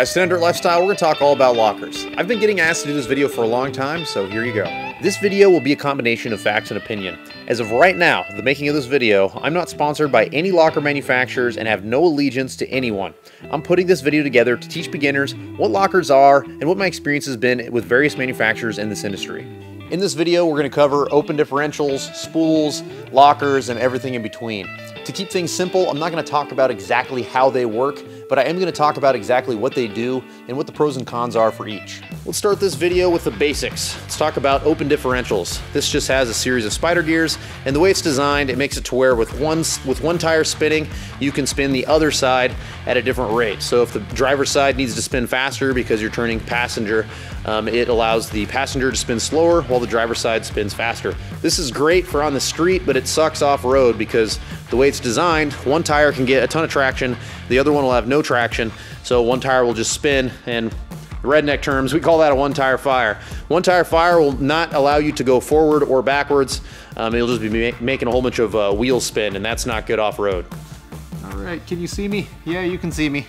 guys, today on Dirt Lifestyle, we're going to talk all about lockers. I've been getting asked to do this video for a long time, so here you go. This video will be a combination of facts and opinion. As of right now, the making of this video, I'm not sponsored by any locker manufacturers and have no allegiance to anyone. I'm putting this video together to teach beginners what lockers are and what my experience has been with various manufacturers in this industry. In this video, we're going to cover open differentials, spools, lockers, and everything in between. To keep things simple, I'm not going to talk about exactly how they work, but I am going to talk about exactly what they do and what the pros and cons are for each. Let's start this video with the basics. Let's talk about open differentials. This just has a series of spider gears, and the way it's designed, it makes it to where with one tire spinning, you can spin the other side at a different rate. So if the driver's side needs to spin faster because you're turning passenger, it allows the passenger to spin slower while the driver's side spins faster. This is great for on the street, but it sucks off-road because the way it's designed, one tire can get a ton of traction, the other one will have no traction, so one tire will just spin, and redneck terms, we call that a one-tire fire. One-tire fire will not allow you to go forward or backwards. It'll just be making a whole bunch of wheel spin, and that's not good off-road. All right, can you see me? Yeah, you can see me.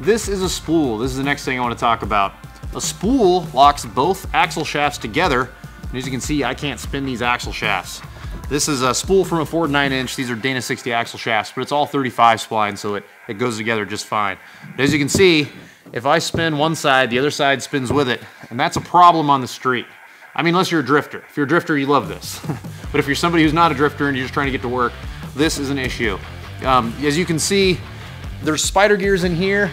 This is a spool. This is the next thing I want to talk about. A spool locks both axle shafts together, and as you can see, I can't spin these axle shafts. This is a spool from a Ford 9-inch. These are Dana 60 axle shafts, but it's all 35 spline, so it goes together just fine. But as you can see, if I spin one side, the other side spins with it, and that's a problem on the street. I mean, unless you're a drifter. If you're a drifter, you love this. But if you're somebody who's not a drifter and you're just trying to get to work, this is an issue. As you can see, there's spider gears in here.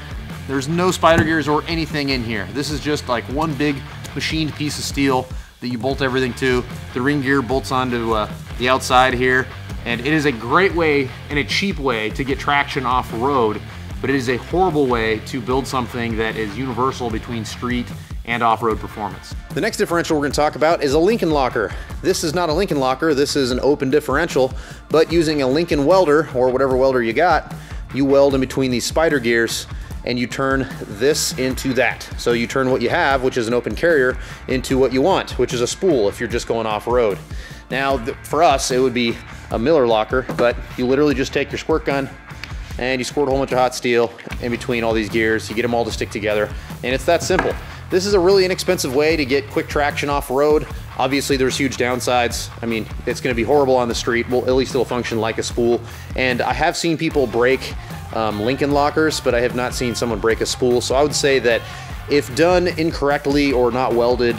There's no spider gears or anything in here. This is just like one big machined piece of steel that you bolt everything to. The ring gear bolts onto the outside here, and it is a great way and a cheap way to get traction off-road, but it is a horrible way to build something that is universal between street and off-road performance. The next differential we're going to talk about is a Lincoln locker. This is not a Lincoln locker, this is an open differential, but using a Lincoln welder, or whatever welder you got, you weld in between these spider gears and you turn this into that. So you turn what you have, which is an open carrier, into what you want, which is a spool if you're just going off-road. Now, for us, it would be a Miller locker, but you literally just take your squirt gun and you squirt a whole bunch of hot steel in between all these gears. You get them all to stick together, and it's that simple. This is a really inexpensive way to get quick traction off-road. Obviously, there's huge downsides. I mean, it's gonna be horrible on the street. Well, at least it'll function like a spool. And I have seen people break Lincoln lockers, but I have not seen someone break a spool. So I would say that if done incorrectly or not welded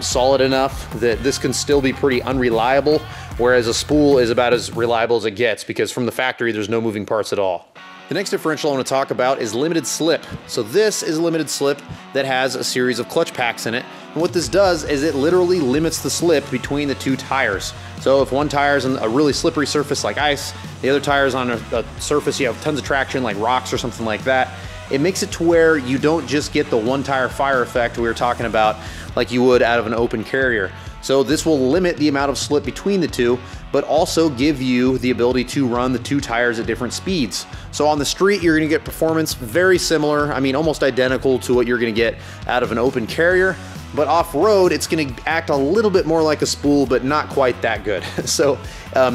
solid enough, that this can still be pretty unreliable, whereas a spool is about as reliable as it gets because from the factory, there's no moving parts at all. The next differential I want to talk about is limited slip. So this is a limited slip that has a series of clutch packs in it. And what this does is it literally limits the slip between the two tires. So if one tire is on a really slippery surface like ice, the other tire is on a surface you have tons of traction like rocks or something like that, it makes it to where you don't just get the one tire fire effect we were talking about like you would out of an open carrier. So this will limit the amount of slip between the two, but also give you the ability to run the two tires at different speeds. So on the street, you're gonna get performance very similar, I mean, almost identical to what you're gonna get out of an open carrier, but off-road, it's gonna act a little bit more like a spool, but not quite that good. So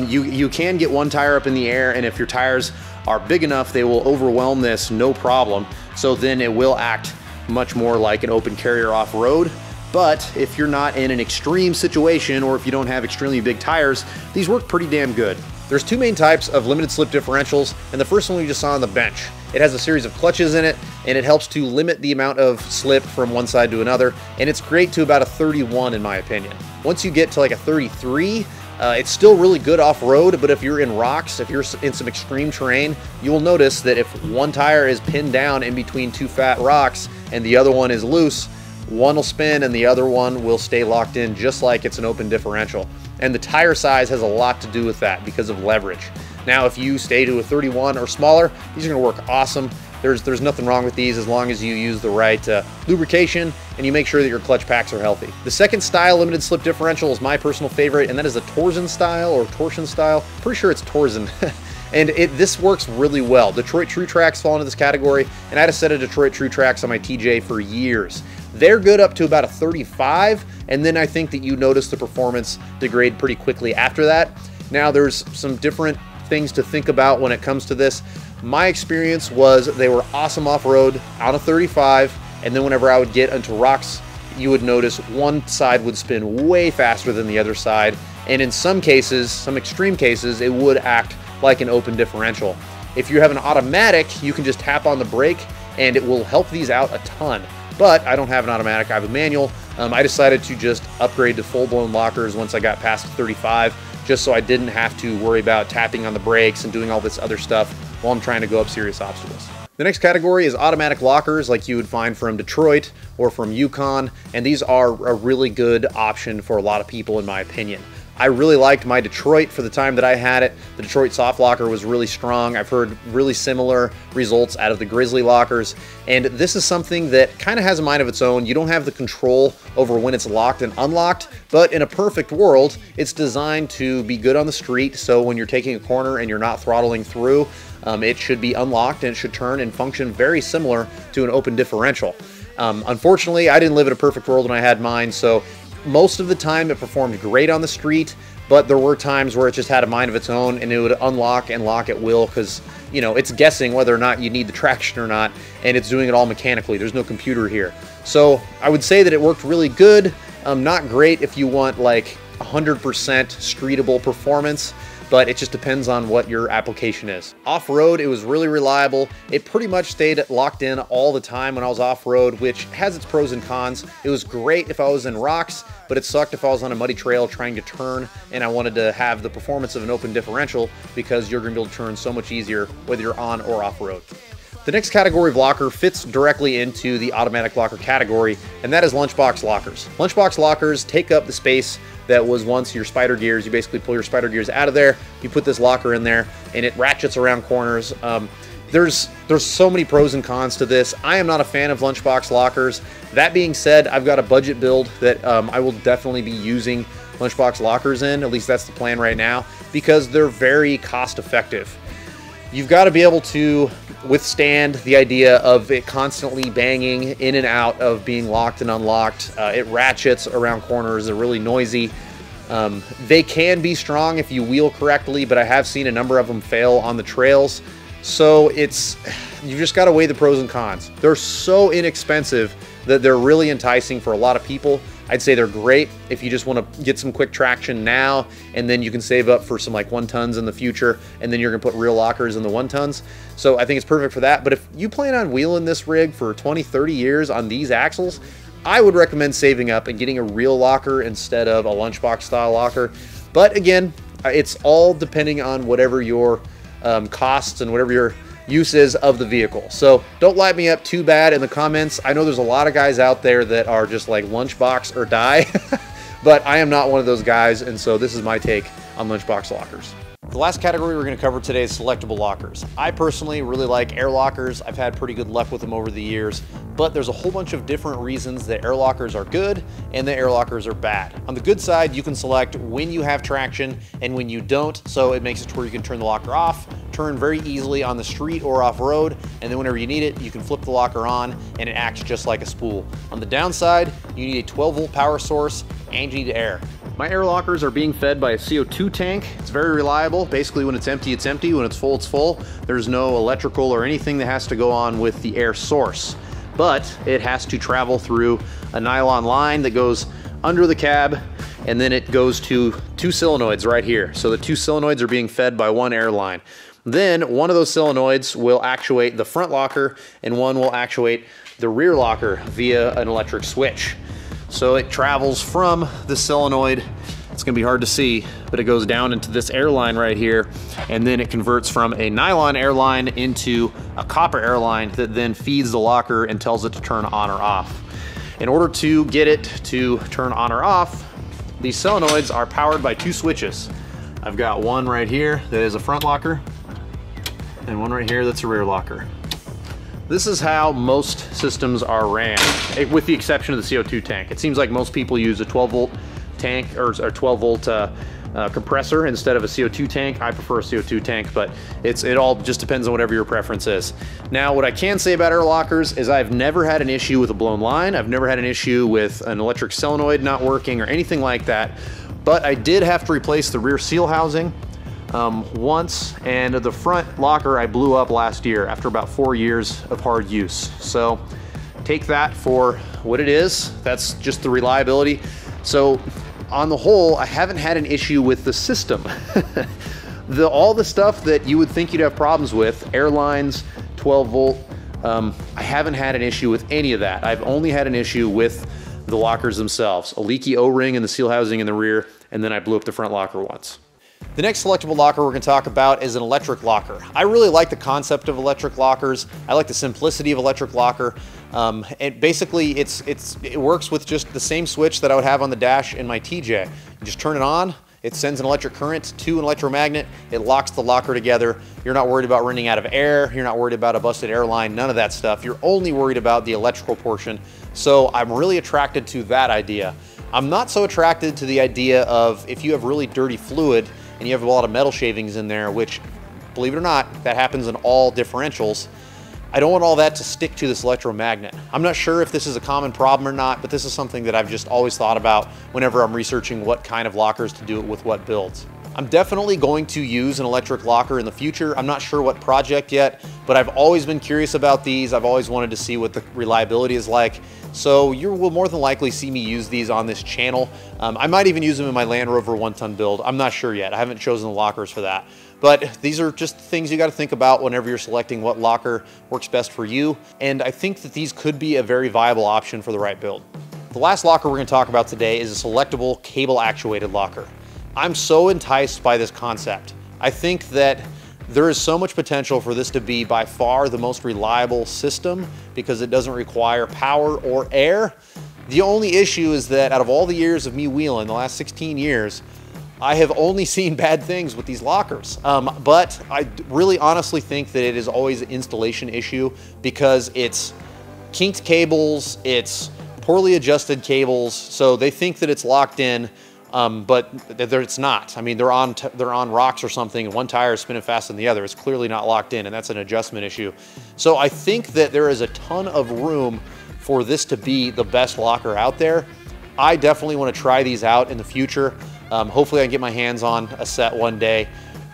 you can get one tire up in the air, and if your tires are big enough, they will overwhelm this, no problem. So then it will act much more like an open carrier off-road. But if you're not in an extreme situation or if you don't have extremely big tires, these work pretty damn good. There's two main types of limited slip differentials, and the first one we just saw on the bench. It has a series of clutches in it, and it helps to limit the amount of slip from one side to another, and it's great to about a 31 in my opinion. Once you get to like a 33, it's still really good off-road, but if you're in rocks, if you're in some extreme terrain, you will notice that if one tire is pinned down in between two fat rocks and the other one is loose, one will spin and the other one will stay locked in just like it's an open differential. And the tire size has a lot to do with that because of leverage. Now, if you stay to a 31 or smaller, these are gonna work awesome. There's nothing wrong with these as long as you use the right lubrication and you make sure that your clutch packs are healthy. The second style limited slip differential is my personal favorite, and that is the torsion style or torsion style. Pretty sure it's torsion. And this works really well. Detroit True Tracks fall into this category, and I had a set of Detroit True Tracks on my TJ for years. They're good up to about a 35, and then I think that you notice the performance degrade pretty quickly after that. Now, there's some different things to think about when it comes to this. My experience was they were awesome off-road out of 35, and then whenever I would get into rocks, you would notice one side would spin way faster than the other side, and in some cases, some extreme cases, it would act like an open differential. If you have an automatic, you can just tap on the brake and it will help these out a ton. But I don't have an automatic, I have a manual. I decided to just upgrade to full-blown lockers once I got past 35, just so I didn't have to worry about tapping on the brakes and doing all this other stuff while I'm trying to go up serious obstacles. The next category is automatic lockers, like you would find from Detroit or from Yukon, and these are a really good option for a lot of people in my opinion. I really liked my Detroit for the time that I had it. The Detroit soft locker was really strong. I've heard really similar results out of the Grizzly lockers. And this is something that kind of has a mind of its own. You don't have the control over when it's locked and unlocked, but in a perfect world, it's designed to be good on the street. So when you're taking a corner and you're not throttling through, it should be unlocked and it should turn and function very similar to an open differential. Unfortunately, I didn't live in a perfect world when I had mine, so most of the time it performed great on the street, but there were times where it just had a mind of its own and it would unlock and lock at will because, you know, it's guessing whether or not you need the traction or not, and it's doing it all mechanically. There's no computer here. So I would say that it worked really good. Not great if you want like 100% streetable performance, but it just depends on what your application is. Off-road, it was really reliable. It pretty much stayed locked in all the time when I was off-road, which has its pros and cons. It was great if I was in rocks, but it sucked if I was on a muddy trail trying to turn and I wanted to have the performance of an open differential because you're gonna be able to turn so much easier whether you're on or off-road. The next category of locker fits directly into the automatic locker category, and that is lunchbox lockers. Lunchbox lockers take up the space that was once your spider gears. You basically pull your spider gears out of there, you put this locker in there, and it ratchets around corners. There's so many pros and cons to this. I am not a fan of lunchbox lockers. That being said, I've got a budget build that I will definitely be using lunchbox lockers in, at least that's the plan right now, because they're very cost effective. You've got to be able to withstand the idea of it constantly banging in and out of being locked and unlocked. It ratchets around corners, they're really noisy. They can be strong if you wheel correctly, but I have seen a number of them fail on the trails. So you've just got to weigh the pros and cons. They're so inexpensive that they're really enticing for a lot of people. I'd say they're great if you just want to get some quick traction now, and then you can save up for some like 1-tons in the future, and then you're gonna put real lockers in the 1-tons. So I think it's perfect for that. But if you plan on wheeling this rig for 20, 30 years on these axles, I would recommend saving up and getting a real locker instead of a lunchbox style locker. But again, it's all depending on whatever your costs and whatever your uses of the vehicle. So don't light me up too bad in the comments. I know there's a lot of guys out there that are just like lunchbox or die, but I am not one of those guys. And so this is my take on lunchbox lockers. The last category we're going to cover today is selectable lockers. I personally really like air lockers. I've had pretty good luck with them over the years, but there's a whole bunch of different reasons that air lockers are good and that air lockers are bad. On the good side, you can select when you have traction and when you don't, so it makes it to where you can turn the locker off, turn very easily on the street or off-road, and then whenever you need it, you can flip the locker on and it acts just like a spool. On the downside, you need a 12-volt power source and you need air. My air lockers are being fed by a CO2 tank. It's very reliable. Basically, when it's empty, it's empty. When it's full, it's full. There's no electrical or anything that has to go on with the air source, but it has to travel through a nylon line that goes under the cab, and then it goes to two solenoids right here. So the two solenoids are being fed by one air line. Then one of those solenoids will actuate the front locker, and one will actuate the rear locker via an electric switch. So it travels from the solenoid, it's gonna be hard to see, but it goes down into this airline right here, and then it converts from a nylon airline into a copper airline that then feeds the locker and tells it to turn on or off. In order to get it to turn on or off, these solenoids are powered by two switches. I've got one right here that is a front locker, and one right here that's a rear locker. This is how most systems are ran, with the exception of the CO2 tank. It seems like most people use a 12-volt tank or 12-volt compressor instead of a CO2 tank. I prefer a CO2 tank, but it all just depends on whatever your preference is. Now, what I can say about air lockers is I've never had an issue with a blown line. I've never had an issue with an electric solenoid not working or anything like that, but I did have to replace the rear seal housing. once, and the front locker I blew up last year after about 4 years of hard use. So take that for what it is. That's just the reliability. So on the whole, I haven't had an issue with the system. All the stuff that you would think you'd have problems with, airlines, 12 volt, I haven't had an issue with any of that. I've only had an issue with the lockers themselves, a leaky O-ring in the seal housing in the rear, and then I blew up the front locker once. The next selectable locker we're going to talk about is an electric locker. I really like the concept of electric lockers. I like the simplicity of electric locker. And basically it works with just the same switch that I would have on the dash in my TJ. You just turn it on, it sends an electric current to an electromagnet, it locks the locker together. You're not worried about running out of air, you're not worried about a busted airline, none of that stuff. You're only worried about the electrical portion. So I'm really attracted to that idea. I'm not so attracted to the idea of if you have really dirty fluid and you have a lot of metal shavings in there, which, believe it or not, that happens in all differentials. I don't want all that to stick to this electromagnet. I'm not sure if this is a common problem or not, but this is something that I've just always thought about whenever I'm researching what kind of lockers to do it with what builds. I'm definitely going to use an electric locker in the future. I'm not sure what project yet, but I've always been curious about these. I've always wanted to see what the reliability is like. So you will more than likely see me use these on this channel. I might even use them in my Land Rover 1-ton build. I'm not sure yet. I haven't chosen the lockers for that. But these are just things you got to think about whenever you're selecting what locker works best for you. And I think that these could be a very viable option for the right build. The last locker we're going to talk about today is a selectable cable actuated locker. I'm so enticed by this concept. I think that there is so much potential for this to be by far the most reliable system because it doesn't require power or air. The only issue is that out of all the years of me wheeling, the last 16 years, I have only seen bad things with these lockers. But I really honestly think that it is always an installation issue because it's kinked cables, it's poorly adjusted cables, so they think that it's locked in. But it's not. I mean, they're on rocks or something, and one tire is spinning faster than the other. It's clearly not locked in, and that's an adjustment issue. So I think that there is a ton of room for this to be the best locker out there. I definitely want to try these out in the future. Hopefully I can get my hands on a set one day,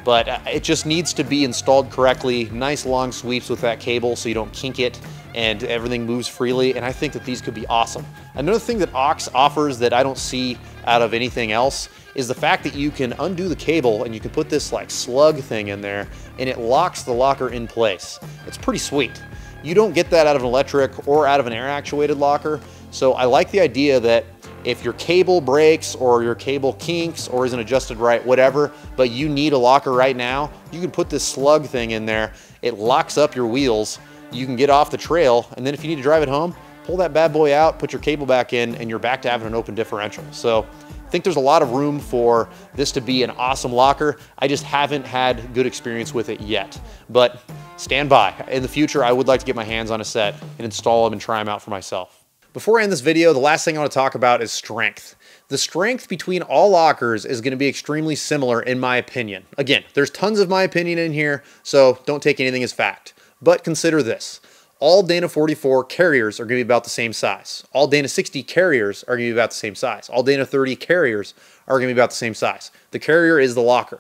but it just needs to be installed correctly. Nice long sweeps with that cable so you don't kink it and everything moves freely, and I think that these could be awesome. Another thing that Ox offers that I don't see out of anything else is the fact that you can undo the cable and you can put this like slug thing in there and it locks the locker in place. It's pretty sweet. You don't get that out of an electric or out of an air actuated locker. So I like the idea that if your cable breaks or your cable kinks or isn't adjusted right, whatever, but you need a locker right now, you can put this slug thing in there. It locks up your wheels. You can get off the trail, and then if you need to drive it home, pull that bad boy out, put your cable back in, and you're back to having an open differential. So I think there's a lot of room for this to be an awesome locker. I just haven't had good experience with it yet, but stand by. In the future, I would like to get my hands on a set and install them and try them out for myself. Before I end this video, the last thing I want to talk about is strength. The strength between all lockers is going to be extremely similar in my opinion. Again, there's tons of my opinion in here, so don't take anything as fact. But consider this, all Dana 44 carriers are gonna be about the same size. All Dana 60 carriers are gonna be about the same size. All Dana 30 carriers are gonna be about the same size. The carrier is the locker.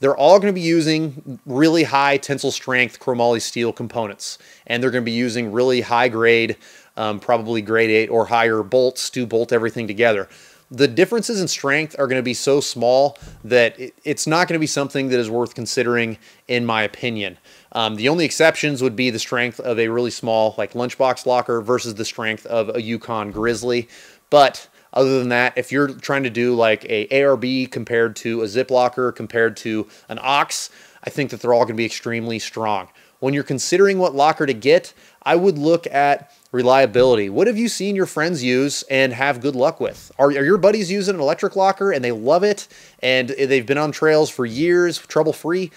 They're all gonna be using really high tensile strength chromoly steel components. And they're gonna be using really high grade, probably grade 8 or higher bolts to bolt everything together. The differences in strength are going to be so small that it's not going to be something that is worth considering, in my opinion. The only exceptions would be the strength of a really small, like lunchbox locker versus the strength of a Yukon grizzly. But other than that, if you're trying to do like a ARB compared to a zip locker compared to an Ox, I think that they're all going to be extremely strong. When you're considering what locker to get, I would look at reliability. What have you seen your friends use and have good luck with? Are your buddies using an electric locker and they love it and they've been on trails for years, trouble-free?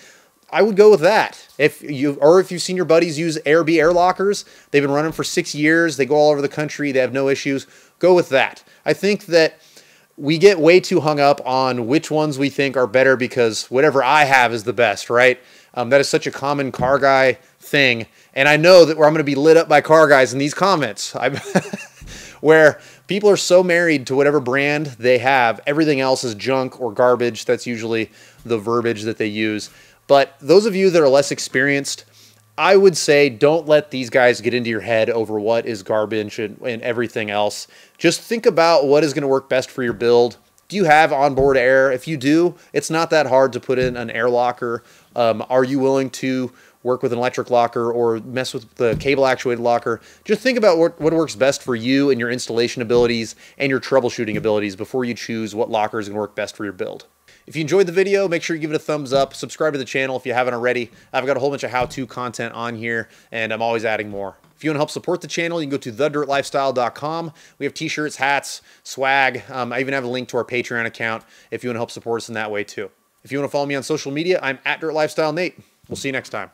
I would go with that. If you've seen your buddies use ARB air lockers, they've been running for 6 years, they go all over the country, they have no issues, go with that. I think that we get way too hung up on which ones we think are better because whatever I have is the best, right? That is such a common car guy thing. And I know that I'm going to be lit up by car guys in these comments where People are so married to whatever brand they have. Everything else is junk or garbage. That's usually the verbiage that they use. But those of you that are less experienced, I would say don't let these guys get into your head over what is garbage and everything else. Just think about what is going to work best for your build. Do you have onboard air? If you do, it's not that hard to put in an air locker. Are you willing to work with an electric locker or mess with the cable actuated locker? Just think about what works best for you and your installation abilities and your troubleshooting abilities before you choose what locker is going to work best for your build. If you enjoyed the video, make sure you give it a thumbs up, subscribe to the channel if you haven't already. I've got a whole bunch of how-to content on here, and I'm always adding more. If you want to help support the channel, you can go to thedirtlifestyle.com. We have t-shirts, hats, swag. I even have a link to our Patreon account if you want to help support us in that way too. If you want to follow me on social media, I'm @dirtlifestylenate. We'll see you next time.